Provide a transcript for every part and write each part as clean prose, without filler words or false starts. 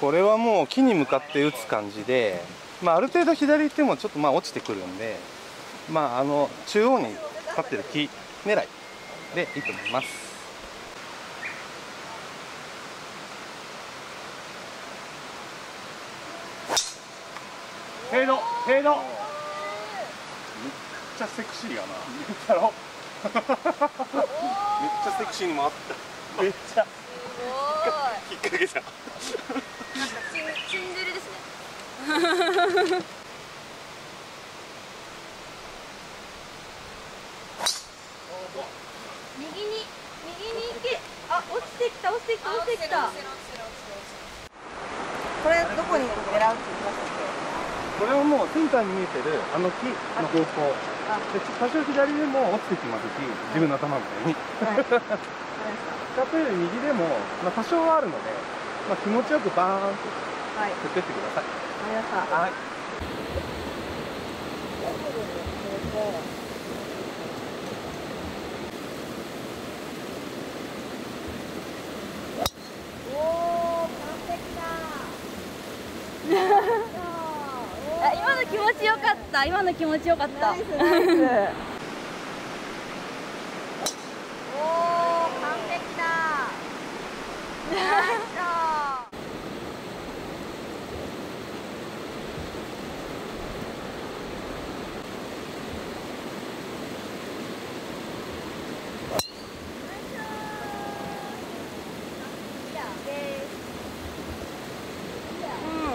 これはもう木に向かって打つ感じで、まあ、ある程度左行ってもちょっとまあ落ちてくるんで、まあ、あの中央に立ってる木狙いでいいと思います。フェードめっちゃセクシーやなだろめっちゃセクシーに回っためっちゃ引っ掛けたなんかツンデレですね右に行け、あ、落ちてきたこれどこに狙うって言いますか？これはもうセンターに見えてるあの木の方向で多少左でも落ちてきますし、自分の頭みたいにかという右でも、まあ、多少はあるので、まあ、気持ちよくバーンと振ってってください。はい、今の気持ちよかった。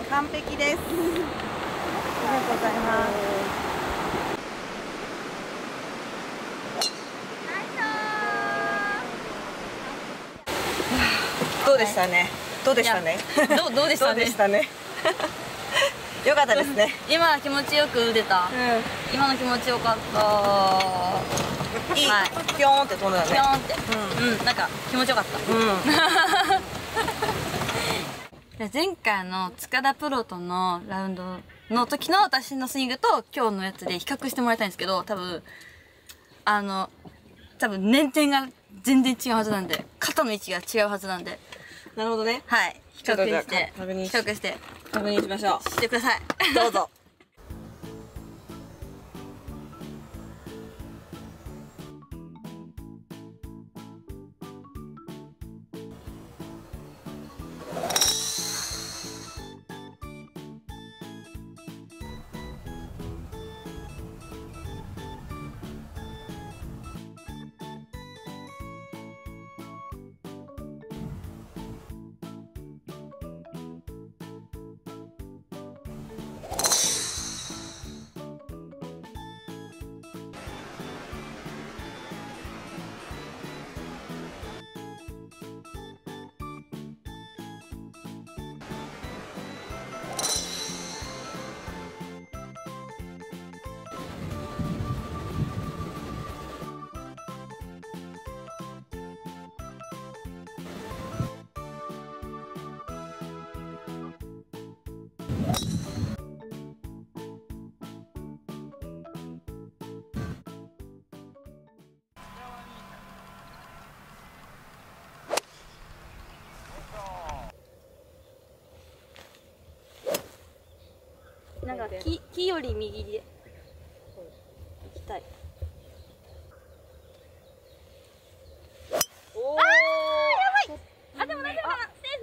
完璧です。ありがとうございます。どうでしたね。どうでしたね。良かったですね。今気持ちよく打てた。今の気持ちよかった。いい。ピョーンって飛んだね。ピョーンって。うん。なんか気持ちよかった。前回の塚田プロとのラウンドの時の私のスイングと今日のやつで比較してもらいたいんですけど、多分年点が全然違うはずなんで、肩の位置が違うはずなんで。なるほどね。はい。比較してしましょう。してください。どうぞ。なんか木より右で行きたい。おー、やばい。あ、でも大丈夫かな。セ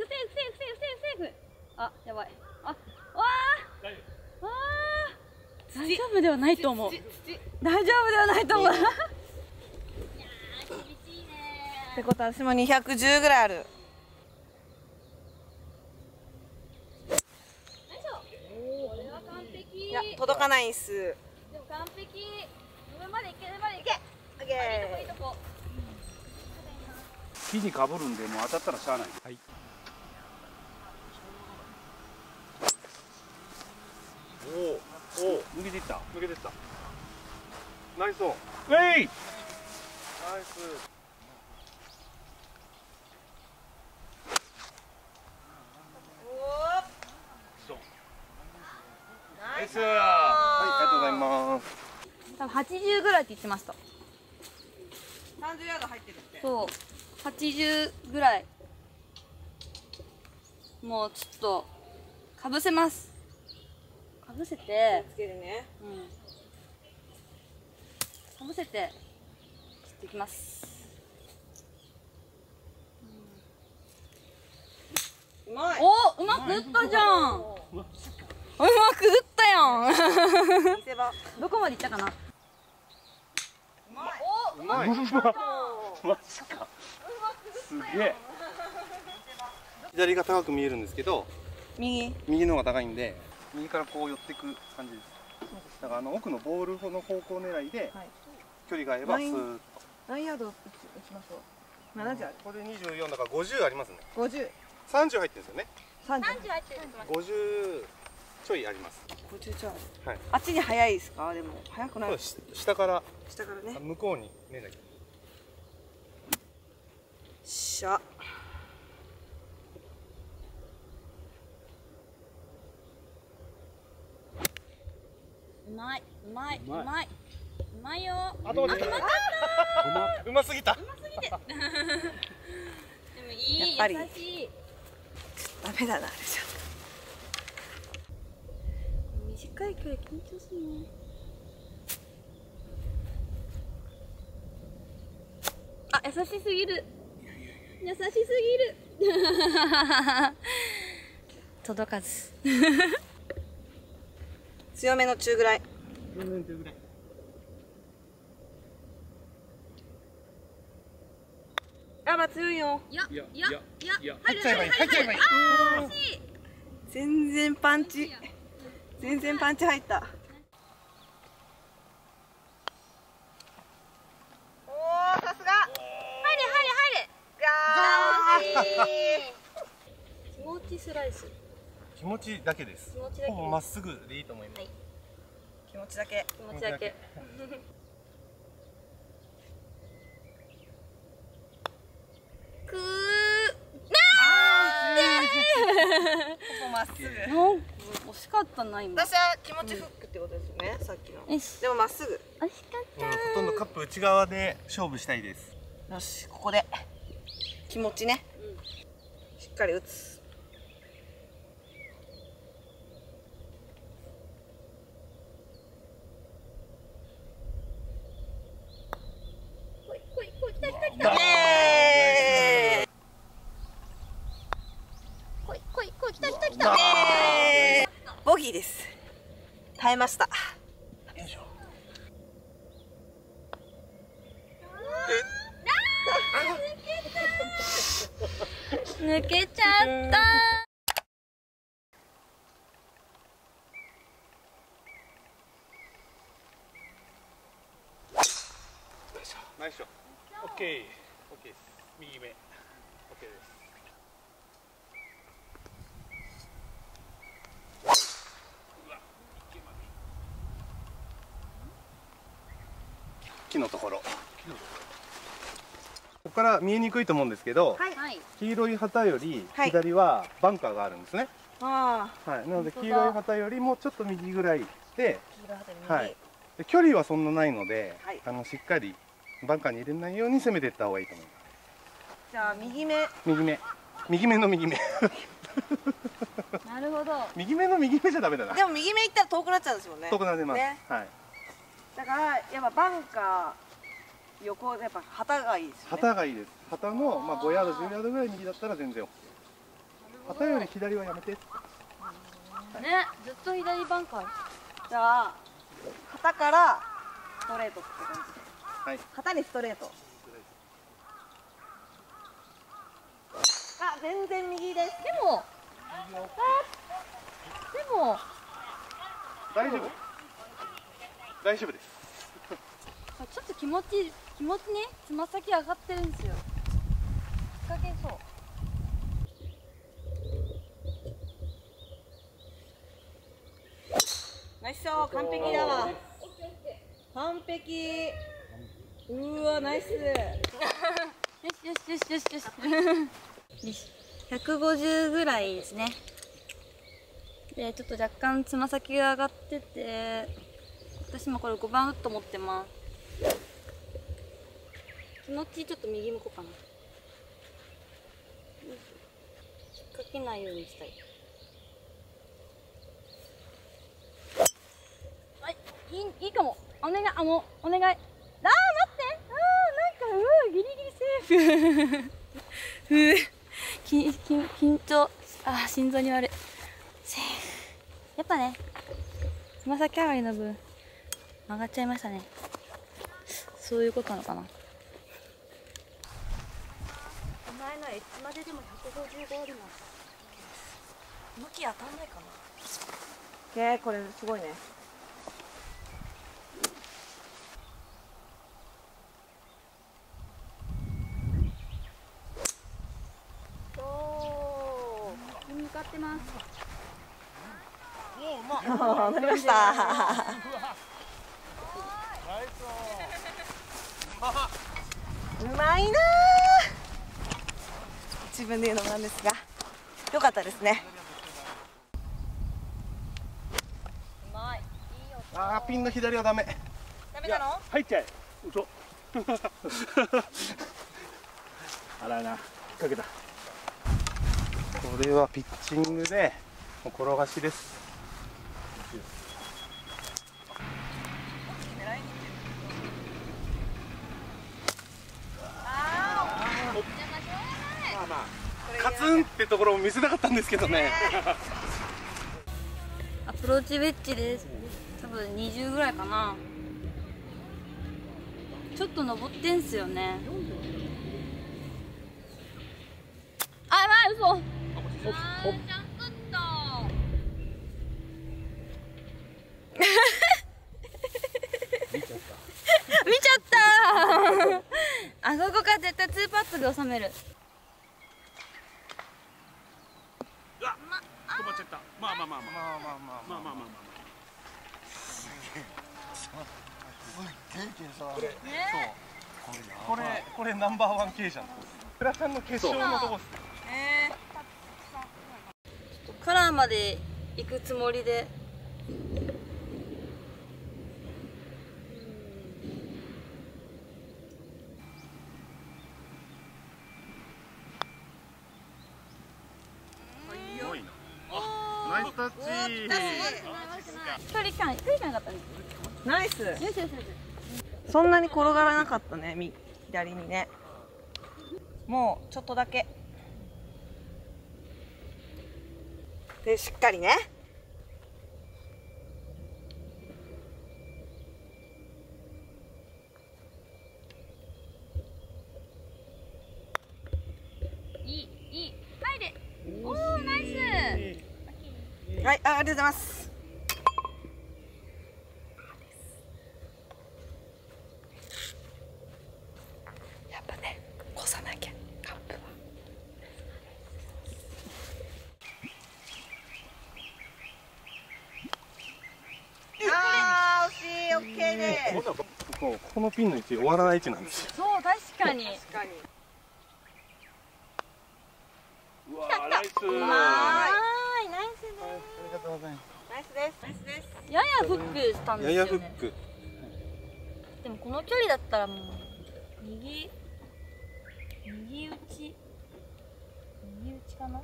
ーフ。あ、やばい。あ、わー、わー、大丈夫ではないと思う。厳しいね。ってことは私も210ぐらいある。いや、届かないんす。でも完璧。上まで行け。オッケー。いいとこ。木にかぶるんで、もう当たったらしゃあない。はい。おお、抜けてった。ナイスオン。ナイス。はい、ありがとうございます。多分80ぐらいって言ってました。30ヤード入ってるって。そう、80ぐらい。もうちょっとかぶせます。かぶせてつけるね。かぶせて切っていきます。うまい。お、うまく打ったじゃん。うまく打ったやん。見せ場どこまでいったかな。うまい。お、うまい。マジか。すげえ。左が高く見えるんですけど、右の方が高いんで、右からこう寄っていく感じです。だから奥のボールの方向狙いで距離が合えばスーッと。何ヤード打ちましょう。70ある。これ24だから50ありますね。50。30入ってるんですよね。30入ってる。50ちょいあります。50ちょい。はい。あっちに速いですか？でも速くない。そうです。下からね。向こうに目だけ。しゃ。うまいよ。あと待って。うますぎた。うますぎて。でもいい、優しい。ダメだな、あれじゃん。短い距離緊張するね。あ、優しすぎる。優しすぎる。届かず。強めの中ぐらい。強めの中ぐらい。あ、まあ強いよ。いや。入っちゃえばいい。ああ、惜しい。全然パンチ入った。おお、さすが。入れ。気持ちスライス。気持ちだけです。ほぼまっすぐでいいと思います。はい、気持ちだけ。くーなーってほぼまっすぐ。惜しかったな今。私は気持ちフックってことですよね、さっきの。でもまっすぐ。惜しかった。ほとんどカップ内側で勝負したいです。よし、ここで気持ちね。しっかり打つ。来た。ボギーです。耐えました。よいしょ。抜けちゃった。ナイスショット。オッケーです。右目。オッケーです。木のところ。ここから見えにくいと思うんですけど、はい、黄色い旗より左はバンカーがあるんですね。はい、なので黄色い旗よりもちょっと右ぐらいで、はい、で距離はそんなないので、はい、しっかりバンカーに入れないように攻めていった方がいいと思います。じゃあ右目の右目なるほど。右目の右目じゃダメだな。でも右目行ったら遠くなっちゃうんですよね。遠くなります、ね、はい。だからやっぱバンカー横でやっぱ旗がいいですよね。旗がいいです。旗のまあ5ヤード10ヤードぐらい右だったら全然 OK。旗より左はやめて。ね、ずっと左バンカー。じゃあ旗からストレートって感じで。はい。旗にストレート。あ、全然右です。でも大丈夫。大丈夫です。ちょっと気持ちね、つま先上がってるんですよ。引っ掛けそう。ナイスショー、完璧だわ。完璧。うわ、ナイス。よし。150ぐらいですね。で、ちょっと若干つま先が上がってて。私もこれ5番ウッド持ってます。気持ちちょっと右向こうかな。引っ掛きないようにしたい。はい、いいかも。お願い、お願い。あー、待って。あー、なんか、ギリギリセーフ。緊張。あー、心臓に悪い。セーフ。やっぱね、つま先上がりの分、曲がっちゃいましたね。そういうことなのかな。お前のエッジまででも155あります。向き当たんないかな。これすごいね。お向かってます。おお、乗りました。うまいなー。自分で言うのもなんですが、良かったですね。うまい。いいよ。ああ、ピンの左はダメ。ダメなの？入っちゃえ。嘘。あらな、引っ掛けた。これはピッチングでもう転がしです。カツンってところを見せなかったんですけどね。アプローチウェッジです。多分20ぐらいかな。ちょっと登ってんすよね。あ、やばい、嘘。あー、ジャンクッド。見ちゃった。見ちゃった。あそこから絶対2パットで収める。これナンバーワン系じゃん。フラさんの決勝のとこっす。ちょっとカラーまで行くつもりで。ナイス。そんなに転がらなかったね、左にね。もうちょっとだけでしっかりね。いい入れ。おお、ナイス。はい、ありがとうございます。ここのピンの位置、終わらない位置なんですよ。そう、確かに。うわー、ナイス。うまーい、ナイスです。ありがとうございます。ナイスです。ナイスです。ややフックしたんですよね。ややフック。でもこの距離だったらもう右打ちかな。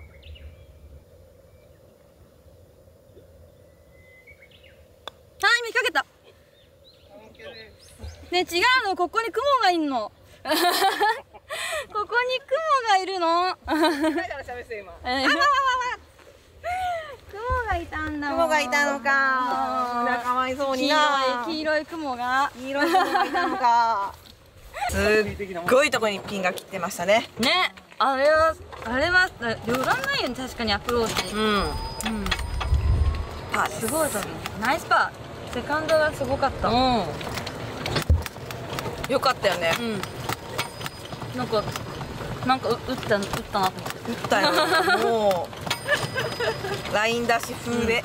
はい、見かけた。ね、違うの、ここに雲がいるの。ここに雲がいるの。雲がいたんだもん。雲がいたのか。かわいそうにな。黄色い雲が。黄色い雲がいたのか。すっごいとこにピンが切ってましたね。ね、あれは、寄らないよね、確かにアプローチ。うん。パーです。すごいと思う。ナイスパー。セカンドがすごかった。よかったよね。なんか打ったなと思って。打ったよ。もうライン出し風で。